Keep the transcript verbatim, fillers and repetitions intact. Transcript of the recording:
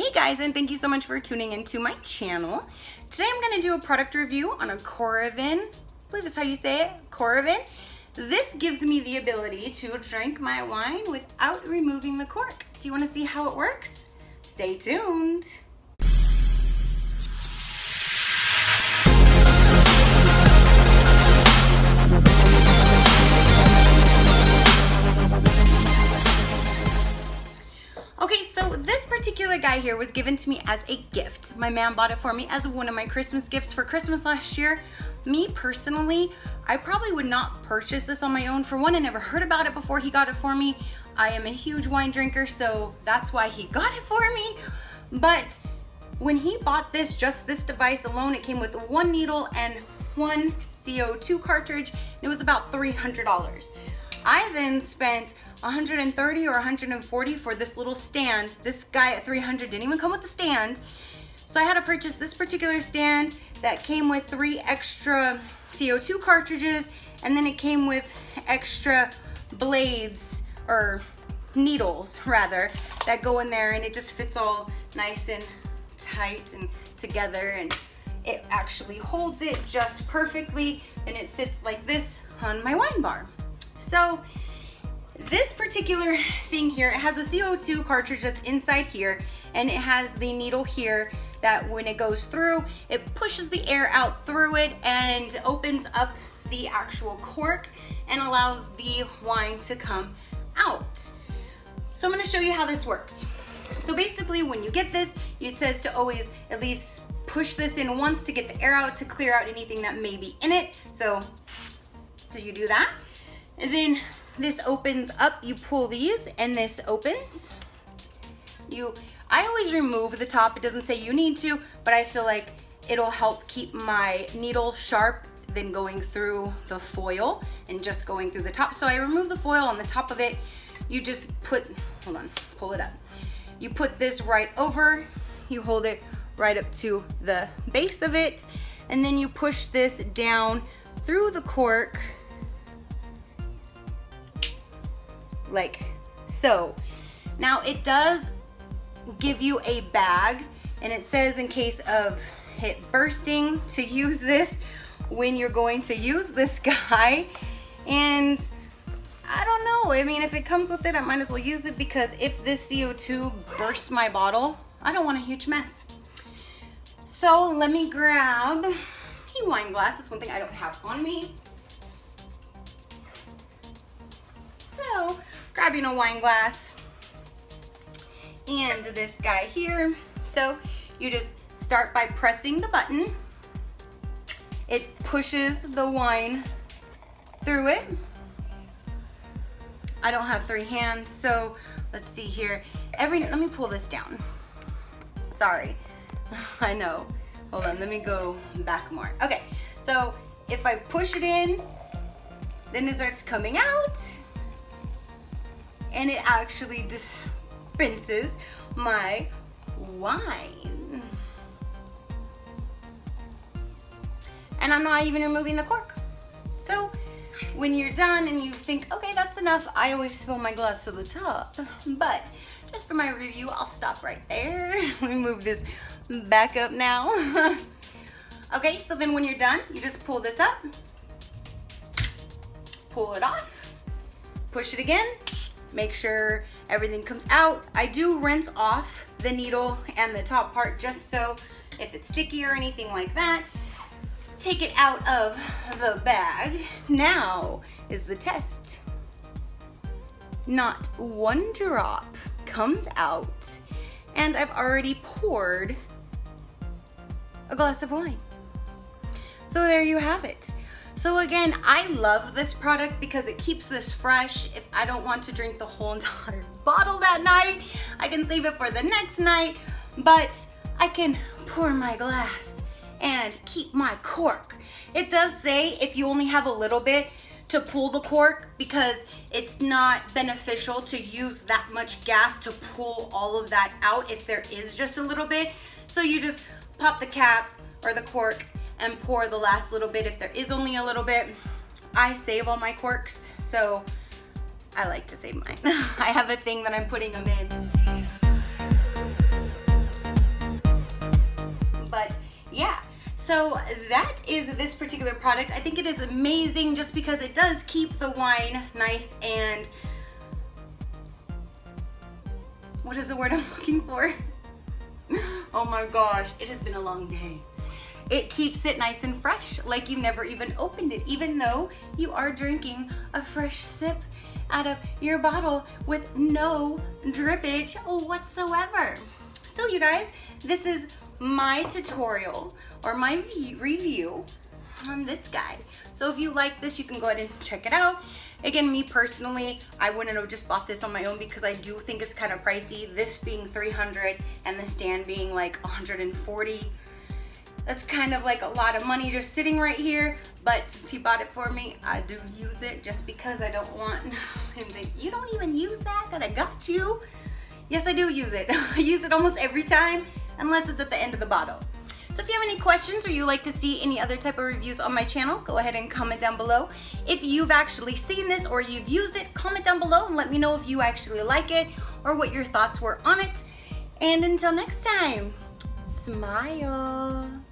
Hey guys, and thank you so much for tuning into my channel. Today I'm going to do a product review on a Coravin, I believe that's how you say it, Coravin. This gives me the ability to drink my wine without removing the cork. Do you want to see how it works? Stay tuned. Particular guy here was given to me as a gift. My man bought it for me as one of my Christmas gifts for Christmas last year. Me personally, I probably would not purchase this on my own. For one, I never heard about it before he got it for me. I am a huge wine drinker, so that's why he got it for me. But when he bought this, just this device alone, it came with one needle and one C O two cartridge. It was about three hundred dollars. I then spent one hundred thirty or one hundred forty for this little stand. This guy at three hundred didn't even come with the stand. So I had to purchase this particular stand that came with three extra C O two cartridges, and then it came with extra blades or needles rather that go in there, and it just fits all nice and tight and together, and it actually holds it just perfectly, and it sits like this on my wine bar. So this particular thing here, it has a C O two cartridge that's inside here, and it has the needle here that when it goes through, it pushes the air out through it and opens up the actual cork and allows the wine to come out. So I'm going to show you how this works. So basically when you get this, it says to always at least push this in once to get the air out, to clear out anything that may be in it. So, so you do that. And then this opens up, you pull these and this opens. You, I always remove the top. It doesn't say you need to, but I feel like it'll help keep my needle sharp than going through the foil and just going through the top. So I remove the foil on the top of it. You just put, hold on, pull it up. You put this right over, you hold it right up to the base of it, and then you push this down through the cork like so. Now it does give you a bag, and it says in case of it bursting to use this when you're going to use this guy. And I don't know, I mean, if it comes with it, I might as well use it, because if this C O two bursts my bottle, I don't want a huge mess. So let me grab a wine glass. It's one thing I don't have on me. So grabbing a wine glass and this guy here. So you just start by pressing the button. It pushes the wine through it. I don't have three hands, so let's see here. Every, let me pull this down. Sorry, I know. Hold on, let me go back more. Okay, so if I push it in, then it starts coming out, and it actually dispenses my wine. And I'm not even removing the cork. So when you're done and you think, okay, that's enough, I always fill my glass to the top. But just for my review, I'll stop right there. Let me move this back up now. Okay, so then when you're done, you just pull this up, pull it off, push it again, make sure everything comes out. I do rinse off the needle and the top part, just so if it's sticky or anything like that, take it out of the bag. Now is the test. Not one drop comes out, and I've already poured a glass of wine. So there you have it. So again, I love this product because it keeps this fresh. If I don't want to drink the whole entire bottle that night, I can save it for the next night, but I can pour my glass and keep my cork. It does say if you only have a little bit to pull the cork, because it's not beneficial to use that much gas to pull all of that out if there is just a little bit. So you just pop the cap or the cork and pour the last little bit if there is only a little bit. I save all my corks, so I like to save mine. I have a thing that I'm putting them in. So that is this particular product. I think it is amazing just because it does keep the wine nice and, what is the word I'm looking for? Oh my gosh, it has been a long day. It keeps it nice and fresh, like you never even opened it, even though you are drinking a fresh sip out of your bottle with no drippage whatsoever. So you guys, this is my tutorial or my review on this guy. So if you like this, you can go ahead and check it out. Again, me personally, I wouldn't have just bought this on my own because I do think it's kind of pricey. This being three hundred dollars and the stand being like one hundred forty dollars. That's kind of like a lot of money just sitting right here. But since he bought it for me, I do use it just because I don't want him to think, you don't even use that, that I got you. Yes, I do use it. I use it almost every time, unless it's at the end of the bottle. So if you have any questions or you like to see any other type of reviews on my channel, go ahead and comment down below. If you've actually seen this or you've used it, comment down below and let me know if you actually like it or what your thoughts were on it. And until next time, smile.